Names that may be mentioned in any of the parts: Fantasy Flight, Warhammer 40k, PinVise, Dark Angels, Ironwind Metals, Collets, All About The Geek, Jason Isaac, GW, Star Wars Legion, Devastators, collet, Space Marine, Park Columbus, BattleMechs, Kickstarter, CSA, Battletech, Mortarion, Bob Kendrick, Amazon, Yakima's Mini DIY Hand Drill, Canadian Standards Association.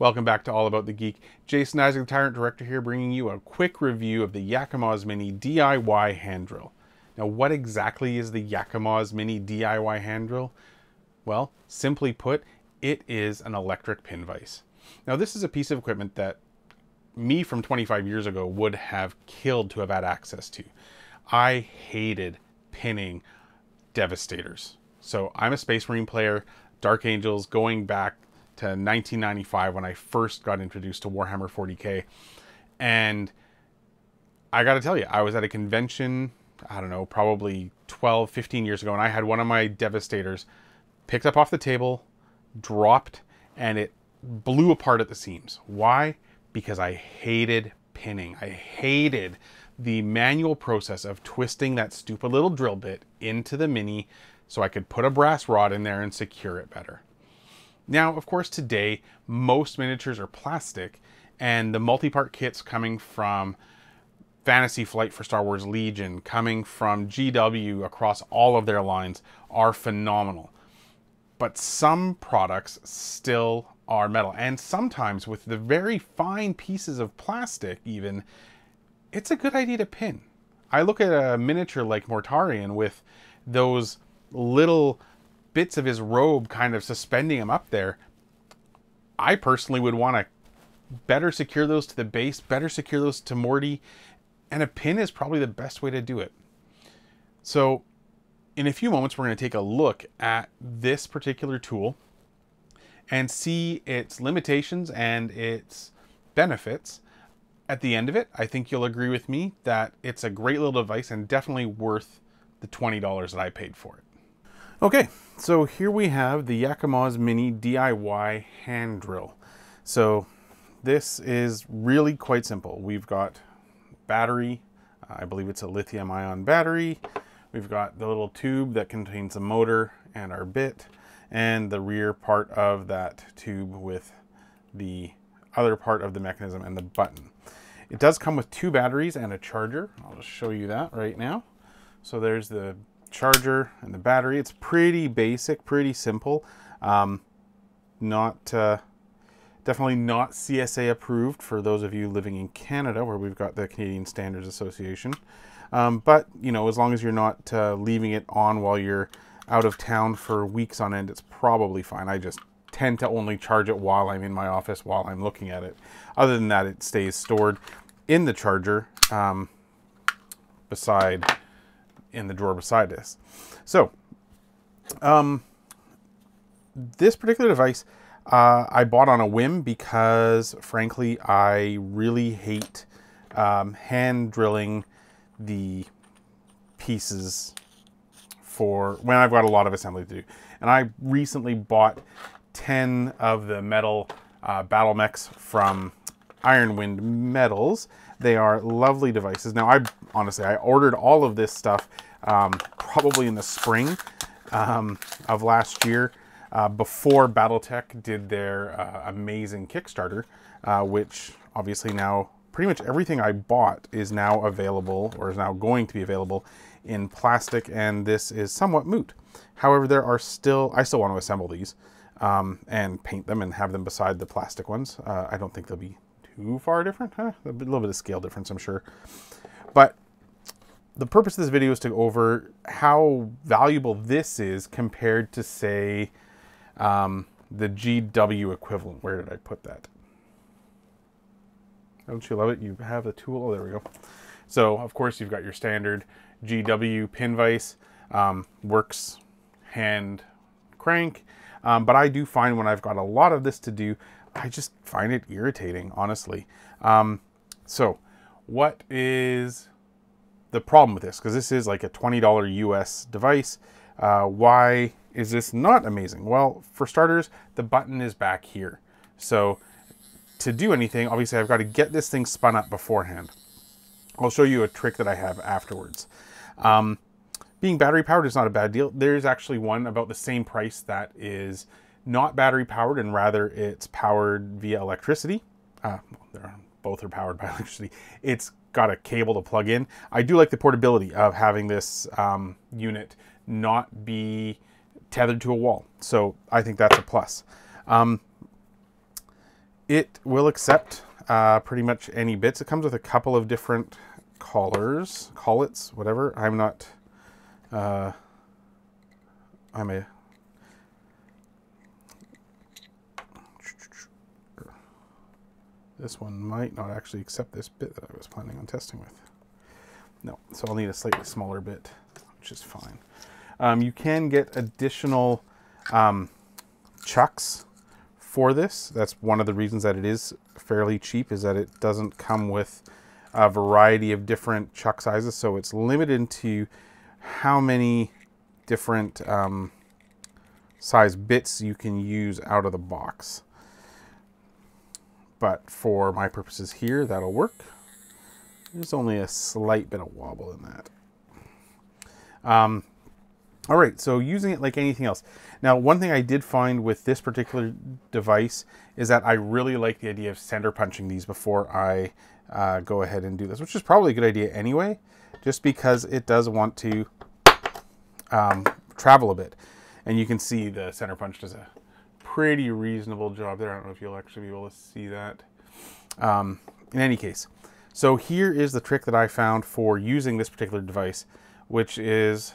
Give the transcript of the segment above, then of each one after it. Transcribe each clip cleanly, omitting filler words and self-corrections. Welcome back to All About The Geek. Jason Isaac, the Tyrant Director here, bringing you a quick review of the Yakima's Mini DIY Hand Drill. Now, what exactly is the Yakima's Mini DIY Hand Drill? Well, simply put, it is an electric pin vise. Now, this is a piece of equipment that me from 25 years ago would have killed to have had access to. I hated pinning Devastators. So I'm a Space Marine player, Dark Angels, going back to 1995 when I first got introduced to Warhammer 40k. And I gotta tell you, I was at a convention, I don't know, probably 12, 15 years ago, and I had one of my Devastators picked up off the table, dropped, and it blew apart at the seams. Why? Because I hated pinning. I hated the manual process of twisting that stupid little drill bit into the mini so I could put a brass rod in there and secure it better. Now, of course, today, most miniatures are plastic, and the multi-part kits coming from Fantasy Flight for Star Wars Legion, coming from GW across all of their lines, are phenomenal. But some products still are metal, and sometimes with the very fine pieces of plastic even, it's a good idea to pin. I look at a miniature like Mortarion with those little bits of his robe kind of suspending him up there. I personally would want to better secure those to the base, better secure those to Morty, and a pin is probably the best way to do it. So in a few moments, we're going to take a look at this particular tool and see its limitations and its benefits. At the end of it, I think you'll agree with me that it's a great little device and definitely worth the $20 that I paid for it. Okay, so here we have the Yakima's Mini DIY Hand Drill. So this is really quite simple. We've got battery, I believe it's a lithium-ion battery. We've got the little tube that contains the motor and our bit, and the rear part of that tube with the other part of the mechanism and the button. It does come with two batteries and a charger. I'll just show you that right now. So there's the charger and the battery. It's pretty basic, pretty simple. Definitely not CSA approved for those of you living in Canada, where we've got the Canadian Standards Association. But, you know, as long as you're not leaving it on while you're out of town for weeks on end, it's probably fine. I just tend to only charge it while I'm in my office, while I'm looking at it. Other than that, it stays stored in the charger in the drawer beside this. So this particular device I bought on a whim because, frankly, I really hate hand drilling the pieces for when I've got a lot of assembly to do. And I recently bought 10 of the metal BattleMechs from Ironwind Metals. They are lovely devices. Now, I ordered all of this stuff probably in the spring of last year before Battletech did their amazing Kickstarter, which obviously now pretty much everything I bought is now available, or is now going to be available, in plastic, and this is somewhat moot. However, I still want to assemble these and paint them and have them beside the plastic ones. I don't think they'll be too far different, huh? A little bit of scale difference, I'm sure. But the purpose of this video is to go over how valuable this is compared to, say, the GW equivalent. Where did I put that? Don't you love it? You have the tool. Oh, there we go. So, of course, you've got your standard GW pin vise, works hand crank, but I do find when I've got a lot of this to do, I just find it irritating, honestly. So what is the problem with this? Because this is like a $20 US device. Why is this not amazing? Well, for starters, the button is back here. So to do anything, obviously I've got to get this thing spun up beforehand. I'll show you a trick that I have afterwards. Being battery powered is not a bad deal. There's actually one about the same price that is not battery powered, and rather it's powered via electricity. Both are powered by electricity. It's got a cable to plug in. I do like the portability of having this unit not be tethered to a wall. So I think that's a plus. It will accept pretty much any bits. It comes with a couple of different collars, collets, whatever. I'm not, I'm a, this one might not actually accept this bit that I was planning on testing with. No, so I'll need a slightly smaller bit, which is fine. You can get additional chucks for this. That's one of the reasons that it is fairly cheap, is that it doesn't come with a variety of different chuck sizes, so it's limited to how many different size bits you can use out of the box. But for my purposes here, that'll work. There's only a slight bit of wobble in that. All right, so using it like anything else. Now, one thing I did find with this particular device is that I really like the idea of center punching these before I go ahead and do this, which is probably a good idea anyway, just because it does want to travel a bit. And you can see the center punch does a pretty reasonable job there. I don't know if you'll actually be able to see that. In any case, so here is the trick that I found for using this particular device, which is...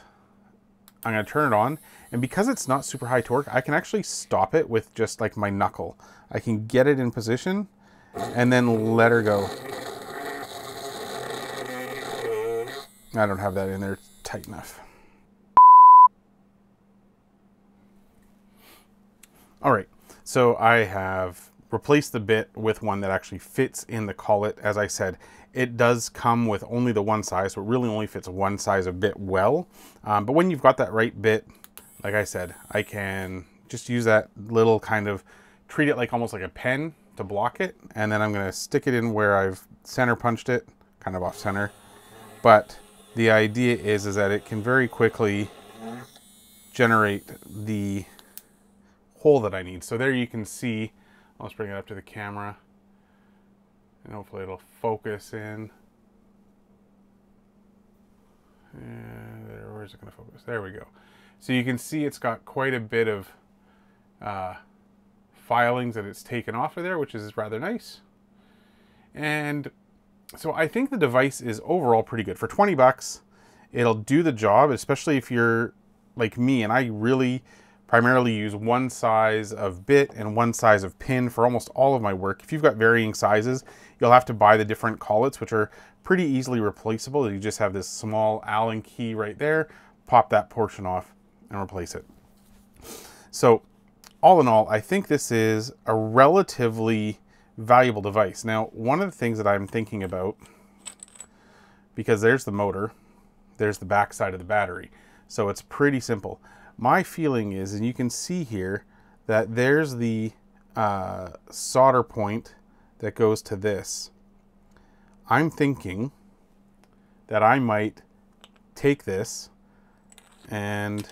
I'm going to turn it on, and because it's not super high torque, I can actually stop it with just like my knuckle. I can get it in position and then let her go. I don't have that in there tight enough. All right, so I have replaced the bit with one that actually fits in the collet. As I said, it does come with only the one size, so it really only fits one size of bit well. But when you've got that right bit, like I said, I can just use that little kind of, treat it like almost like a pen to block it. And then I'm gonna stick it in where I've center punched it, kind of off center. But the idea is that it can very quickly generate the hole that I need. So there you can see, let's bring it up to the camera. And hopefully it'll focus in. Where is it going to focus? There we go. So you can see it's got quite a bit of filings that it's taken off of there, which is rather nice. And so I think the device is overall pretty good. For 20 bucks, it'll do the job, especially if you're like me, and I really primarily use one size of bit and one size of pin for almost all of my work. If you've got varying sizes, you'll have to buy the different collets, which are pretty easily replaceable. You just have this small Allen key right there, pop that portion off and replace it. So all in all, I think this is a relatively valuable device. Now, one of the things that I'm thinking about, because there's the motor, there's the backside of the battery. So it's pretty simple. My feeling is, and you can see here, that there's the solder point that goes to this. I'm thinking that I might take this and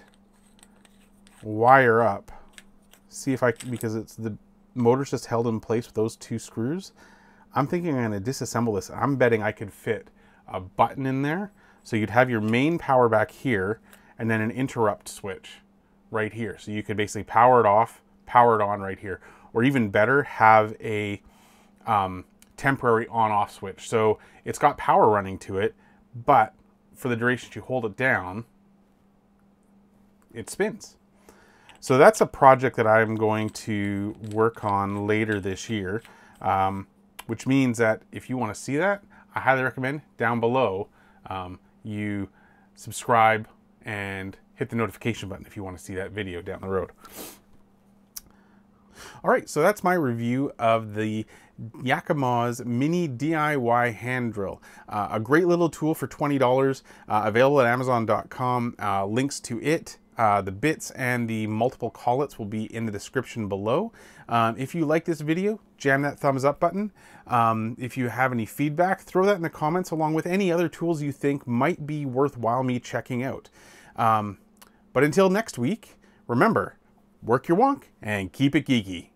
wire up, see if I can, because it's the motor's just held in place with those two screws. I'm thinking I'm going to disassemble this. I'm betting I could fit a button in there. So you'd have your main power back here, and then an interrupt switch right here. So you could basically power it off, power it on right here, or even better, have a temporary on-off switch. So it's got power running to it, but for the duration you hold it down, it spins. So that's a project that I'm going to work on later this year, which means that if you want to see that, I highly recommend down below you subscribe and hit the notification button if you want to see that video down the road. All right, so that's my review of the Yakima's Mini DIY Hand Drill. A great little tool for $20, available at Amazon.com. Links to it, the bits, and the multiple collets will be in the description below. If you like this video, jam that thumbs up button. If you have any feedback, throw that in the comments along with any other tools you think might be worthwhile me checking out. But until next week, remember, work your wonk and keep it geeky.